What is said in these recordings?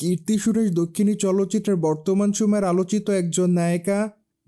कीर्ति सुरेश दक्षिणी चलचित्रेर बर्तमान समयेर आलोचित एकजन नायिका।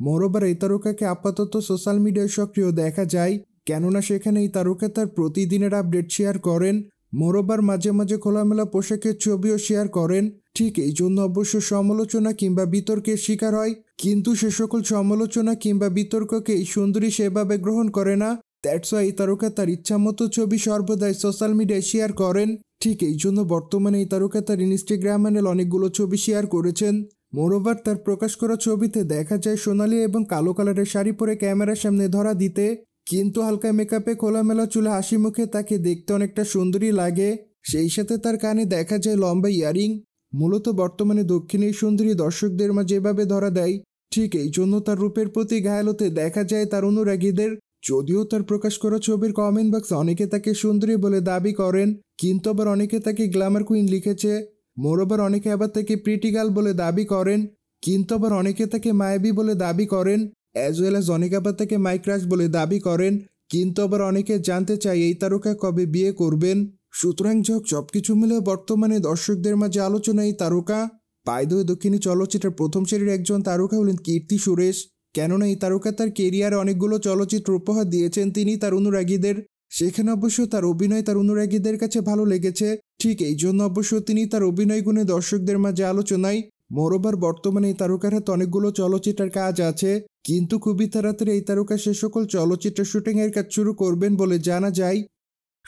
मोरोबार एई तारकाके आपातत सोशल मीडियाय सक्रिय देखा जाय, केनना सेखाने एई तारका तार प्रतिदिनेर आपडेट शेयर करें। मोरोबार माझे माझे खोलामेला पोशाकेर छबिओ शेयर करें। ठीक एई जोन्नो अवश्य समालोचना किंबा बितर्केर शिकार हय, किन्तु से सकल समालोचना किंबा बितर्कके एई सुंदरी सेभावे ग्रहण करे ना। दैट्स वाई तारका तार इच्छा मतो छवि सर्वदाई सोशल मीडिया शेयर करें। ठीक एई जोन्नो बर्तमाने एई तारका तार इन्स्टाग्राम हैंडल अनेकगुलो छवि शेयर करेछेन। मोरोबार तार प्रकाश करा छबिते देखा जाए सोनाली एबं कालो कालारेर शाड़ी परे क्यामेरार सामने धरा दिते, किन्तु हल्का मेकअपे खोलामेला चुले हासि मुखे ताके देखते अनेकटा सुंदरी लागे। सेई साथे तार काने देखा जाए लम्बा इयारिंग। मूलत बर्तमाने दक्षिणी सुंदरी दर्शकदेर माझे एभाबे धरा देय। ठीक एई जोन्नो तार रूपेर प्रति घायल होते देखा जाए तार अनुरागीदेर। यदिओ तार प्रकाश करा छबिर कमेंट बक्से अनेके ताके सुंदरी बोले दाबी करें, किन्तु आबार अनेके ताके ग्लैमार क्वीन लिखेछे। मोरोबार अनेके आबार ताके प्रिटी गार्ल बोले दाबी करें, किन्तु आबार अनेके ताके मायाबी बोले दाबी करें। एज वेल एज अनेके आबार ताके माई क्रश बोले दाबी करें, किन्तु आबार अनेके जानते चाय एई तारका कबे बिये करबेन। सूत्रां सबकिछु मिले बर्तमाने दर्शकदेर माझे आलोचना एई तारका। बाय द वे दक्षिणी चलचित्रेर प्रथम सारिर एकजन तारका हलेन कीर्ति सुरेश। केनना एई तारका तार कैरियारे अनेकगुलो चलचित्र उपहार दियेछेन तिनि तार अनुरागीदेर। सेखाने अवश्य तार अभिनय तार अनुरागीदेर काछे भालो लेगेछे। ठीक एई जोन्नो अवश्य तिनि तार अभिनय गुणे दर्शकदेर माझे आलोचनाय। मोरोबार बर्तमाने एई तारकार हाते अनेकगुलो चलचित्रेर काज आछे, किन्तु खुबई ताड़ाताड़ि एई तारका से सकल चलचित्र शुटिंगेर काज शुरू करबेन बोले जाना जाय।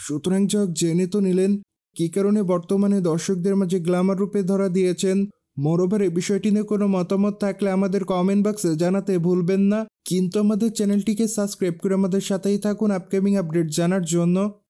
सूत्रां जेने तो निलेन कि कारणे बर्तमाने दर्शकदेर माझे ग्लैमार रूपे धरा दियेछेन। मोरोबार ए विषयटी निये कोनो मतामत थाकले आमादेर कमेंट बक्से जानाते भूलबेन ना, किन्तु आमादेर चैनलटिके सबस्क्राइब करे आमादेर साथेई थाकुन आपकामिंग आपडेट जानार जोन्नो।